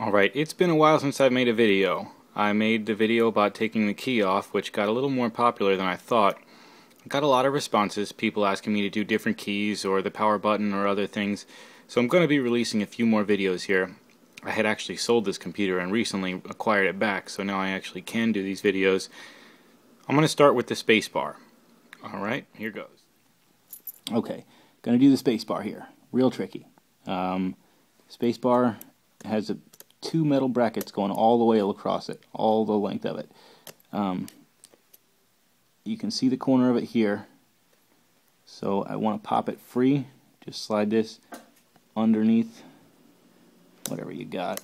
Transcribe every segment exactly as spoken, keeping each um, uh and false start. Alright, it's been a while since I've made a video. I made the video about taking the key off, which got a little more popular than I thought. I got a lot of responses, people asking me to do different keys or the power button or other things, so I'm going to be releasing a few more videos here. I had actually sold this computer and recently acquired it back, so now I actually can do these videos. I'm going to start with the spacebar. Alright, here goes. Okay, going to do the spacebar here. Real tricky. Um, spacebar has a two metal brackets going all the way across it, all the length of it. Um, you can see the corner of it here, so I want to pop it free. Just slide this underneath whatever you got.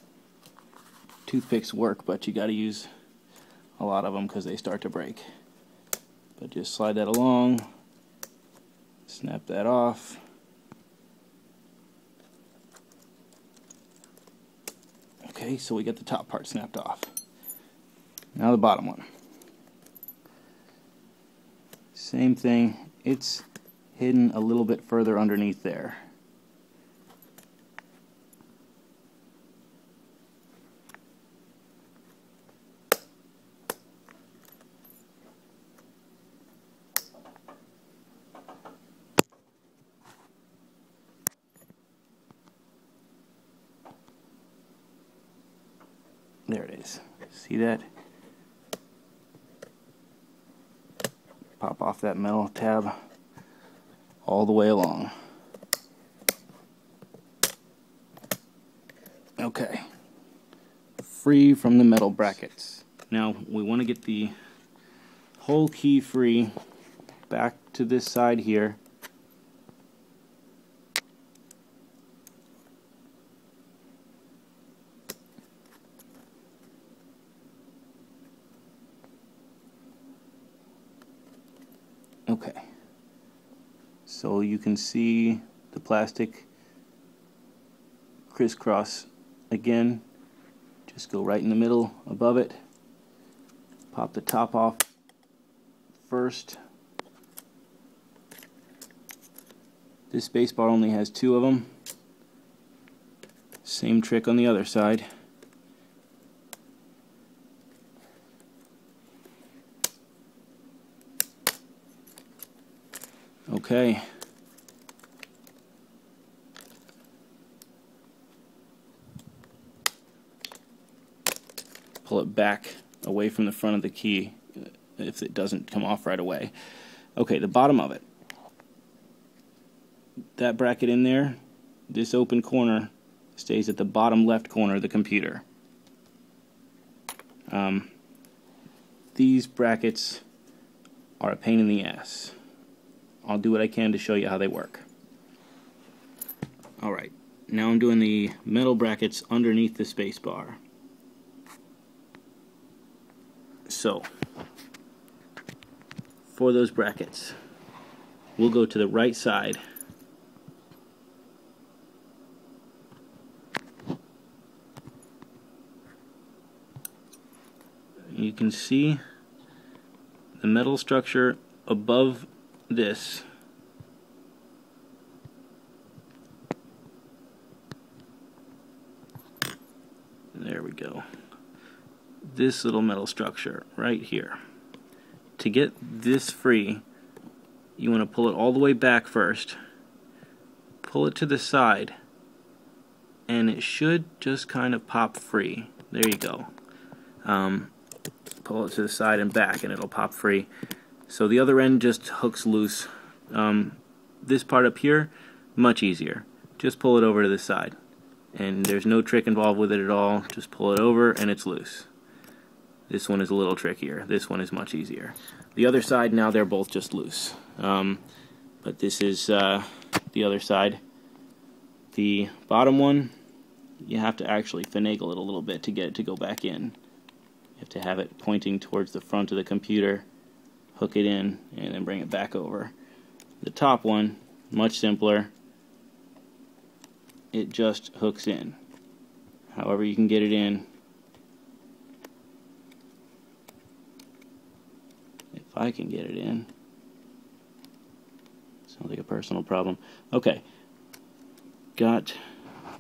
Toothpicks work, but you got to use a lot of them because they start to break. But just slide that along, snap that off. Okay, so we get the top part snapped off. Now the bottom one. Same thing. It's hidden a little bit further underneath there. There it is. See that? Pop off that metal tab all the way along. Okay. Free from the metal brackets. Now we want to get the whole key free back to this side here. Okay, so you can see the plastic crisscross again. Just go right in the middle above it, pop the top off first. This space bar only has two of them. Same trick on the other side. Okay, pull it back away from the front of the key if it doesn't come off right away. Okay, the bottom of it, that bracket in there, this open corner stays at the bottom left corner of the computer. Um, these brackets are a pain in the ass. I'll do what I can to show you how they work. Alright, now I'm doing the metal brackets underneath the space bar. So, for those brackets, we'll go to the right side. You can see the metal structure above this there we go this little metal structure right here. To get this free, you want to pull it all the way back first, pull it to the side, and it should just kind of pop free. There you go. Um, pull it to the side and back and it'll pop free. So the other end just hooks loose. Um, this part up here, much easier. Just pull it over to the side. And there's no trick involved with it at all. Just pull it over and it's loose. This one is a little trickier. This one is much easier. The other side, now they're both just loose. Um, but this is uh, the other side. The bottom one, you have to actually finagle it a little bit to get it to go back in. You have to have it pointing towards the front of the computer. Hook it in and then bring it back over. The top one, much simpler, it just hooks in. However you can get it in. If I can get it in. Sounds like a personal problem. Okay, got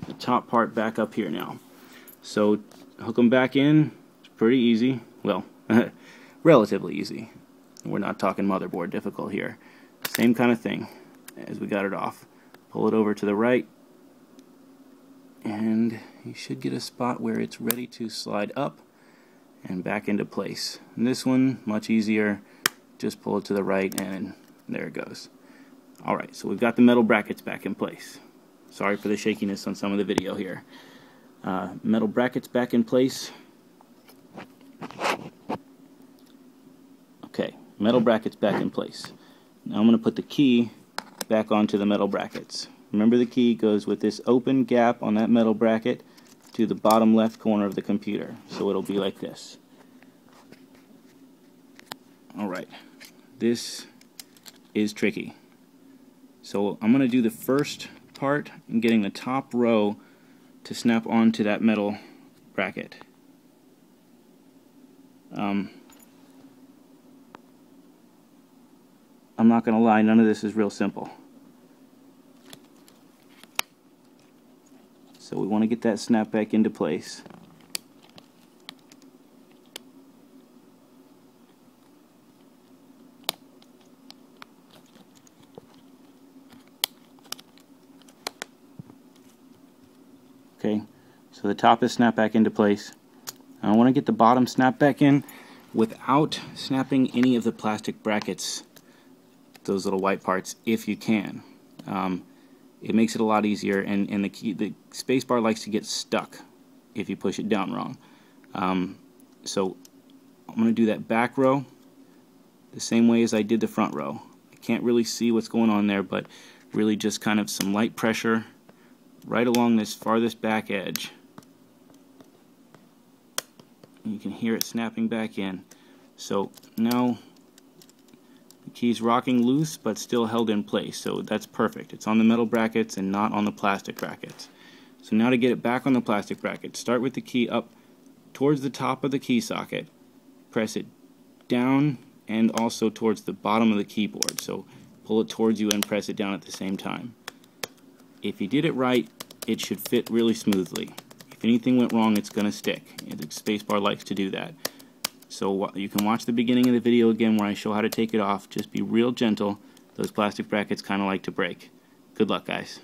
the top part back up here now. So hook them back in. It's pretty easy. Well, relatively easy. We're not talking motherboard difficult here. Same kind of thing as we got it off. Pull it over to the right, and you should get a spot where it's ready to slide up and back into place. And this one, much easier. Just pull it to the right, and there it goes. Alright, so we've got the metal brackets back in place. Sorry for the shakiness on some of the video here. Uh, metal brackets back in place. Okay, metal brackets back in place. Now I'm going to put the key back onto the metal brackets. Remember, the key goes with this open gap on that metal bracket to the bottom left corner of the computer. So it'll be like this. Alright, this is tricky. So I'm going to do the first part and getting the top row to snap onto that metal bracket. Um, I'm not going to lie, none of this is real simple. So we want to get that snap back into place. Okay, so the top is snapped back into place. I want to get the bottom snapped back in without snapping any of the plastic brackets, those little white parts, if you can. Um, it makes it a lot easier, and, and the key, the spacebar likes to get stuck if you push it down wrong. Um, so I'm going to do that back row the same way as I did the front row. I can't really see what's going on there, but really just kind of some light pressure right along this farthest back edge. You can hear it snapping back in. So now the key's rocking loose but still held in place, so that's perfect. It's on the metal brackets and not on the plastic brackets. So now to get it back on the plastic brackets, start with the key up towards the top of the key socket, press it down and also towards the bottom of the keyboard. So pull it towards you and press it down at the same time. If you did it right, it should fit really smoothly. If anything went wrong, it's going to stick. The spacebar likes to do that. So you can watch the beginning of the video again where I show how to take it off. Just be real gentle. Those plastic brackets kind of like to break. Good luck, guys.